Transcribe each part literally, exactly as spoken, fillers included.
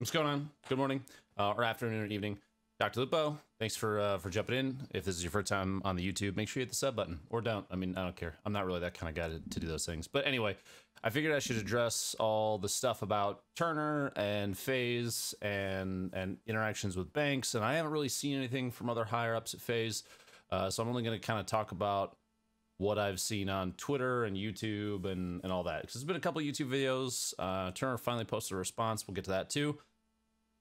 What's going on? Good morning, uh, or afternoon or evening. DrLupo, thanks for uh, for jumping in. If this is your first time on the YouTube, make sure you hit the sub button, or don't. I mean, I don't care. I'm not really that kind of guy to, to do those things. But anyway, I figured I should address all the stuff about Turner and FaZe and and interactions with Banks. And I haven't really seen anything from other higher ups at FaZe, uh, so I'm only going to kind of talk about what I've seen on Twitter and YouTube and and all that. Because there's been a couple of YouTube videos. Uh, Turner finally posted a response. We'll get to that too.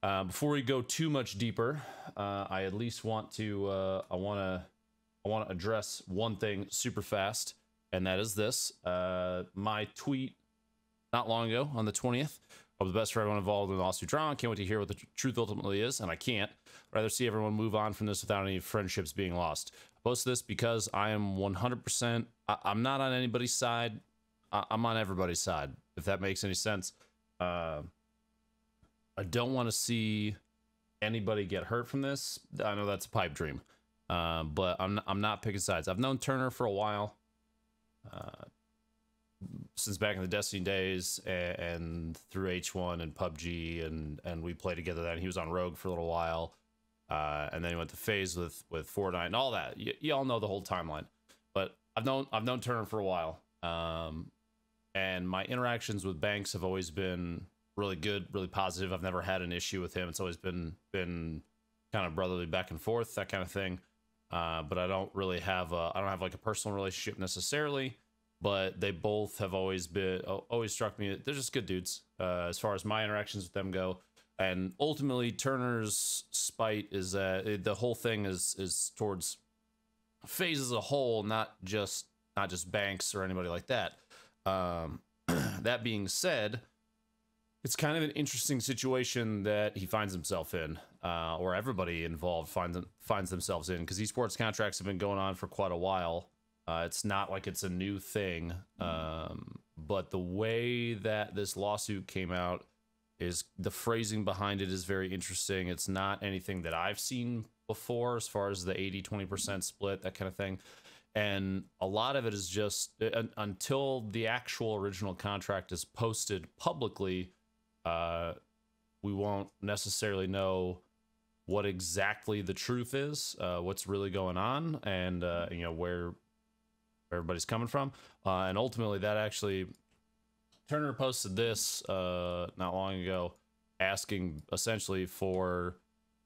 Uh, before we go too much deeper, uh, I at least want to uh, I want to I want to address one thing super fast, and that is this. Uh, my tweet not long ago on the twentieth of the best for everyone involved in the lawsuit drama. Can't wait to hear what the tr truth ultimately is, and I can't. I'd rather see everyone move on from this without any friendships being lost. I post this because I am one hundred percent. I I'm not on anybody's side. I I'm on everybody's side, if that makes any sense. Uh, I don't want to see anybody get hurt from this. I know that's a pipe dream, uh, but I'm, I'm not picking sides. I've known Turner for a while, uh, since back in the Destiny days, and, and through H one and P U B G, and, and we played together then. He was on Rogue for a little while, uh, and then he went to FaZe with, with Fortnite and all that. You, you all know the whole timeline, but I've known, I've known Turner for a while, um, and my interactions with Banks have always been really good, really positive. I've never had an issue with him. It's always been been kind of brotherly back and forth, that kind of thing. Uh, but I don't really have a, I don't have like a personal relationship necessarily. But they both have always been always struck me. They're just good dudes, uh, as far as my interactions with them go. And ultimately, Turner's spite is that it, the whole thing is is towards FaZe as a whole, not just not just Banks or anybody like that. Um, that being said, it's kind of an interesting situation that he finds himself in, uh, or everybody involved finds finds themselves in, because esports contracts have been going on for quite a while. Uh, it's not like it's a new thing, um, but the way that this lawsuit came out, is the phrasing behind it is very interesting. It's not anything that I've seen before as far as the eighty twenty percent split, that kind of thing. And a lot of it is just uh, until the actual original contract is posted publicly, Uh, we won't necessarily know what exactly the truth is, uh, what's really going on, and uh, you know where, where everybody's coming from. Uh, and ultimately, that actually, Turner posted this uh, not long ago, asking essentially for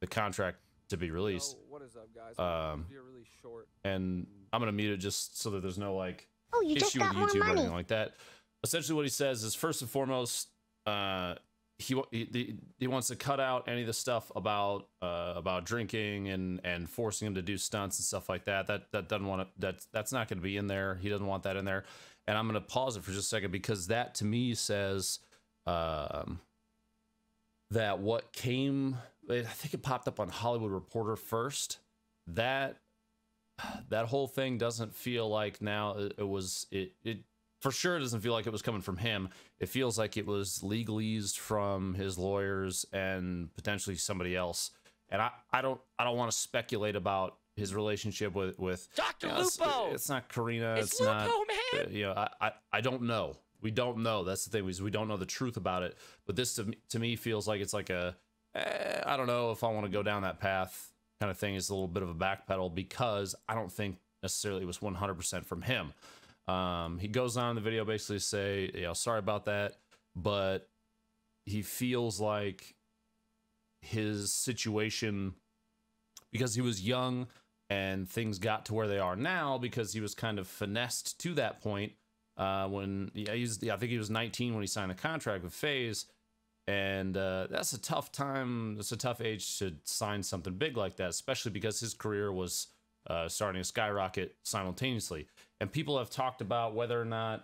the contract to be released. Yo, what is up, guys? Um, you're really short. And I'm gonna mute it just so that there's no like oh, you issue just got with YouTube more money. Or anything like that. Essentially, what he says is, first and foremost, Uh, he he he wants to cut out any of the stuff about uh about drinking and and forcing him to do stunts and stuff like that. That that doesn't want to. That's that's not going to be in there. He doesn't want that in there. And I'm going to pause it for just a second, because that to me says um that what came. I think it popped up on Hollywood Reporter first. That that whole thing doesn't feel like now it, it was it it. For sure, it doesn't feel like it was coming from him. It feels like it was legalese from his lawyers and potentially somebody else. And I, I don't, I don't want to speculate about his relationship with with Doctor you know, Lupo. It's, it's not Karina. It's, it's not. Lupo, man. You know, I, I, I don't know. We don't know. That's the thing, is we don't know the truth about it. But this to me, to me feels like it's like a, eh, I don't know if I want to go down that path kind of thing. It's a little bit of a backpedal, because I don't think necessarily it was one hundred percent from him. Um, he goes on in the video basically to say, you know, sorry about that, but he feels like his situation, because he was young and things got to where they are now because he was kind of finessed to that point. Uh, when yeah, he was, yeah, I think he was nineteen when he signed the contract with FaZe, and uh, that's a tough time. That's a tough age to sign something big like that, especially because his career was uh, starting to skyrocket simultaneously. And people have talked about whether or not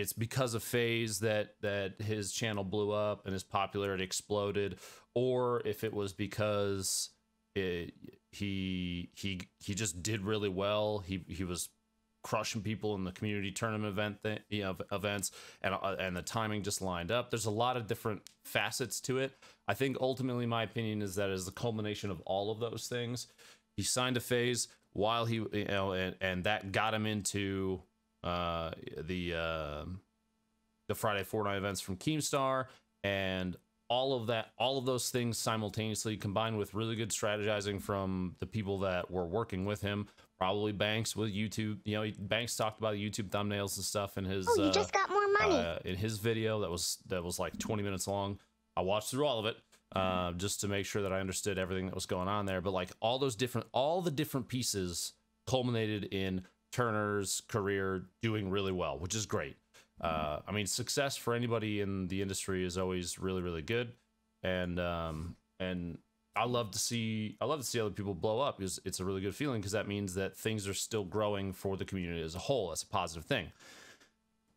it's because of FaZe that that his channel blew up and his popularity exploded, or if it was because it, he he he just did really well. He he was crushing people in the community tournament event th you know, events, and and the timing just lined up. There's a lot of different facets to it. I think ultimately my opinion is that is the culmination of all of those things. He signed to FaZe while he, you know, and, and that got him into uh, the uh, the Friday Fortnite events from Keemstar, and all of that, all of those things simultaneously, combined with really good strategizing from the people that were working with him, probably Banks with YouTube. You know, Banks talked about YouTube thumbnails and stuff in his. Oh, you just uh, got more money uh, in his video that was that was like twenty minutes long. I watched through all of it uh, just to make sure that I understood everything that was going on there. But like all those different, all the different pieces culminated in Turner's career doing really well, which is great. Uh, I mean, success for anybody in the industry is always really, really good, and um, and I love to see I love to see other people blow up. It's, it's a really good feeling because that means that things are still growing for the community as a whole. That's a positive thing.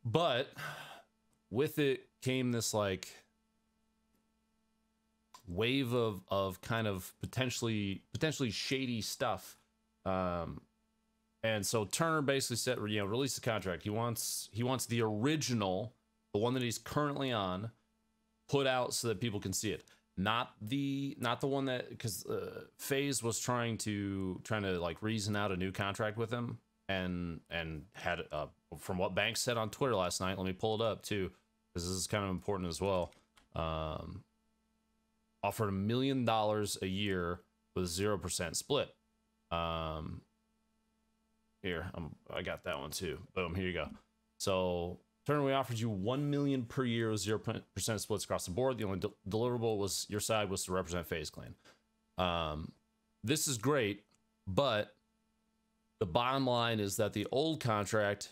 But with it came this like wave of of kind of potentially potentially shady stuff. Um, And so Turner basically said, you know, release the contract. He wants he wants the original, the one that he's currently on, put out so that people can see it. Not the not the one that, because uh, FaZe was trying to trying to like reason out a new contract with him, and and had uh, from what Banks said on Twitter last night. Let me pull it up too, because this is kind of important as well. Um, offered a million dollars a year with zero percent split. Um, Here, I'm, I got that one too. Boom, here you go. So, Turner, we offered you one million dollars per year with zero percent splits across the board. The only de deliverable was your side was to represent FaZe Clan. Um, this is great, but the bottom line is that the old contract,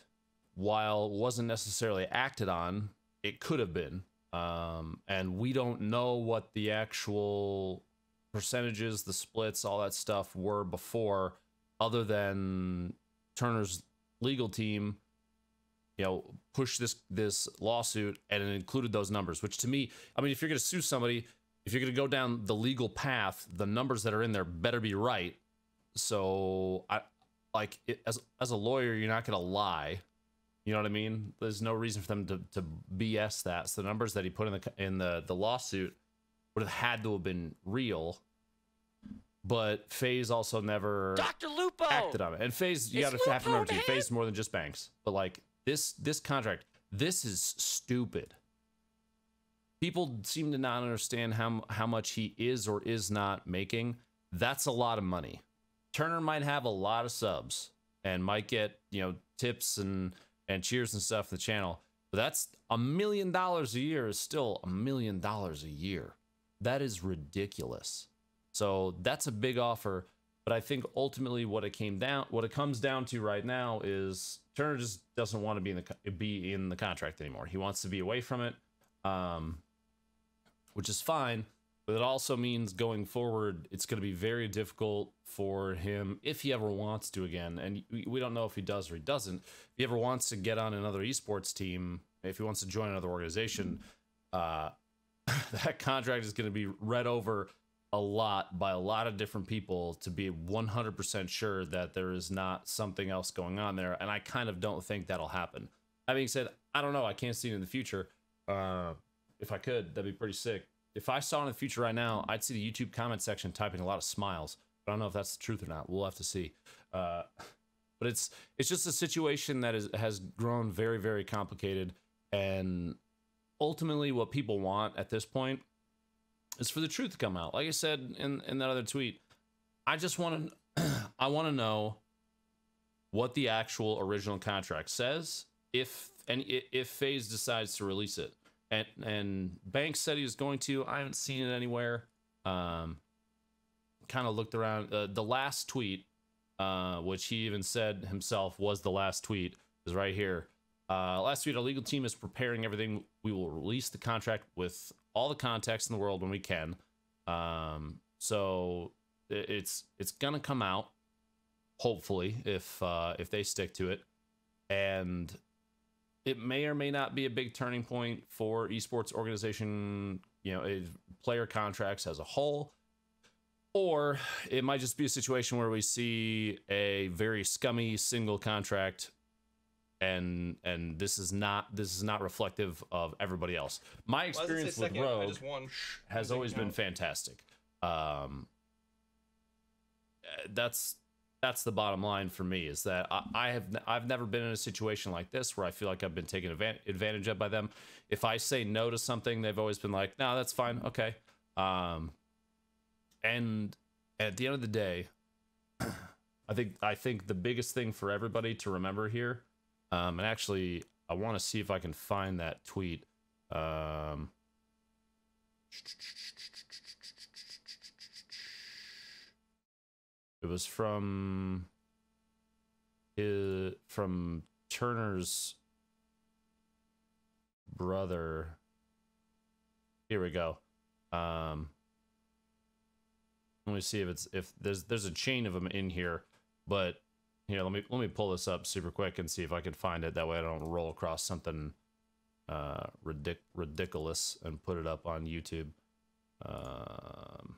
while wasn't necessarily acted on, it could have been. Um, and we don't know what the actual percentages, the splits, all that stuff were before, other than Turner's legal team, you know, pushed this this lawsuit and it included those numbers, which to me, I mean, if you're going to sue somebody, if you're going to go down the legal path, the numbers that are in there better be right. So I like it, as as a lawyer, you're not going to lie. You know what I mean? There's no reason for them to, to B S that. So the numbers that he put in the in the the lawsuit would have had to have been real. But FaZe also never DrLupo acted on it. And FaZe, you gotta have to remember too, FaZe is more than just Banks. But like this this contract, this is stupid. People seem to not understand how how much he is or is not making. That's a lot of money. Turner might have a lot of subs and might get, you know, tips and and cheers and stuff in the channel. But that's a million dollars a year is still a million dollars a year. That is ridiculous. So that's a big offer, but I think ultimately what it came down, what it comes down to right now is Turner just doesn't want to be in the be in the contract anymore. He wants to be away from it, um, which is fine. But it also means going forward, it's going to be very difficult for him if he ever wants to again. And we don't know if he does or he doesn't. If he ever wants to get on another esports team, if he wants to join another organization, uh, that contract is going to be read over a lot by a lot of different people to be one hundred percent sure that there is not something else going on there. And I kind of don't think that'll happen. That being said, I don't know. I can't see it in the future. Uh, if I could, that'd be pretty sick. If I saw it in the future right now, I'd see the YouTube comment section typing a lot of smiles. But I don't know if that's the truth or not. We'll have to see. Uh, but it's it's just a situation that is, has grown very, very complicated. And ultimately what people want at this point is for the truth to come out. Like I said in, in that other tweet, I just want to I want to know what the actual original contract says, if and if FaZe decides to release it. And and Banks said he was going to. I haven't seen it anywhere. Um, kind of looked around. Uh, the last tweet, uh, which he even said himself was the last tweet, is right here. Uh, last tweet, our legal team is preparing everything. We will release the contract with all the context in the world when we can. Um, so it's it's gonna come out, hopefully, if uh, if they stick to it. And it may or may not be a big turning point for esports organization, you know, it, player contracts as a whole. Or it might just be a situation where we see a very scummy single contract, and and this is not this is not reflective of everybody else. My experience well, with Rogue has always been fantastic. Um, that's That's the bottom line for me, is that I, I have I've never been in a situation like this where I feel like I've been taken advantage of by them. If I say no to something, they've always been like, no, that's fine. Okay. Um, and at the end of the day, I think I think the biggest thing for everybody to remember here, um, and actually I want to see if I can find that tweet. Um, it was from his, from Turner's brother. Here we go. Um, let me see if it's if there's there's a chain of them in here, but here, let me let me pull this up super quick and see if I can find it. That way I don't roll across something uh, ridic ridiculous and put it up on YouTube. Um,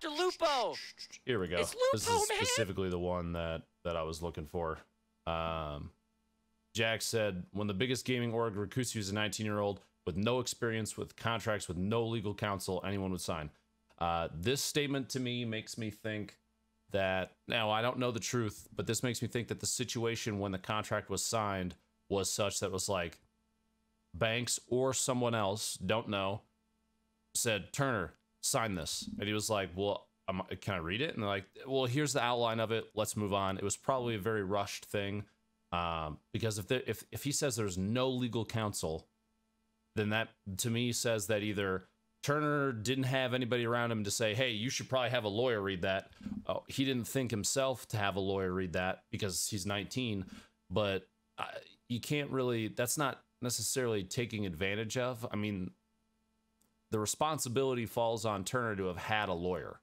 DrLupo. Here we go. It's Lupo, this is specifically man. the one that that I was looking for. Um, Jack said, when the biggest gaming org, Rakusi, is a nineteen-year-old. With no experience, with contracts, with no legal counsel, anyone would sign. Uh, this statement to me makes me think that, now I don't know the truth, but this makes me think that the situation when the contract was signed was such that it was like, Banks or someone else, don't know, said, Turner, sign this. And he was like, well, I'm, can I read it? And they're like, well, here's the outline of it. Let's move on. It was probably a very rushed thing, um, because if, there, if, if he says there's no legal counsel, then that to me says that either Turner didn't have anybody around him to say, hey, you should probably have a lawyer read that. Oh, he didn't think himself to have a lawyer read that because he's nineteen, but uh, you can't really, that's not necessarily taking advantage of. I mean, the responsibility falls on Turner to have had a lawyer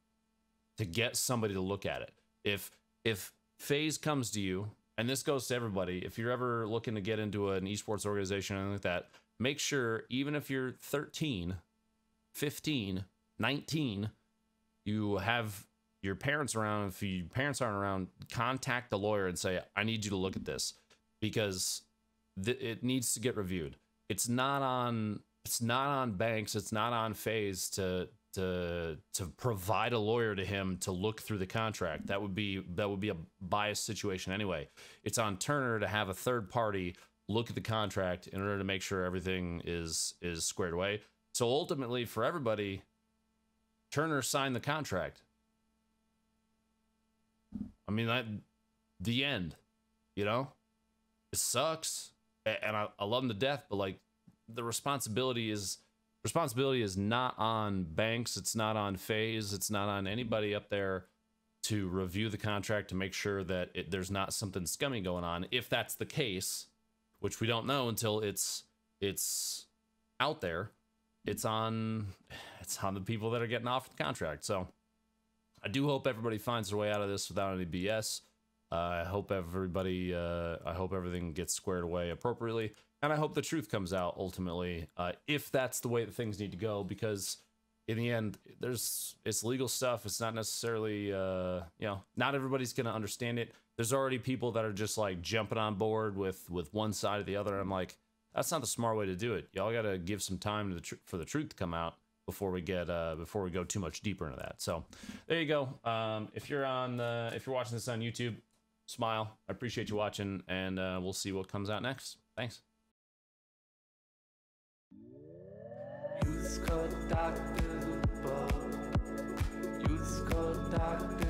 to get somebody to look at it. If, if FaZe comes to you, and this goes to everybody, if you're ever looking to get into an esports organization or anything like that, make sure, even if you're thirteen, fifteen, nineteen, you have your parents around. If your parents aren't around, contact the lawyer and say, I need you to look at this because th it needs to get reviewed. It's not on, it's not on Banks. It's not on FaZe to, to, to provide a lawyer to him to look through the contract. That would be, that would be a biased situation anyway. It's on Turner to have a third party look at the contract in order to make sure everything is is squared away. So ultimately, for everybody, Turner signed the contract. I mean, that the end, you know, it sucks, and I, I love him to death, but like the responsibility is responsibility is not on Banks. It's not on FaZe. It's not on anybody up there to review the contract to make sure that it, there's not something scummy going on. If that's the case, which we don't know until it's it's out there. It's on it's on the people that are getting off the contract. So I do hope everybody finds their way out of this without any B S. Uh, I hope everybody. Uh, I hope everything gets squared away appropriately, and I hope the truth comes out ultimately. Uh, if that's the way that things need to go, because in the end, there's it's legal stuff. It's not necessarily uh, you know, not everybody's gonna understand it. There's already people that are just like jumping on board with with one side or the other. And I'm like, that's not the smart way to do it. Y'all got to give some time to the tr for the truth to come out before we get uh, before we go too much deeper into that. So there you go. Um, if you're on uh, if you're watching this on YouTube, smile. I appreciate you watching, and uh, we'll see what comes out next. Thanks. Use code Doctor Lupo. Use code Doctor